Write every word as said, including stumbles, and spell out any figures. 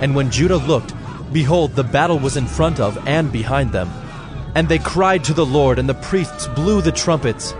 And when Judah looked, behold, the battle was in front of and behind them. And they cried to the Lord, and the priests blew the trumpets.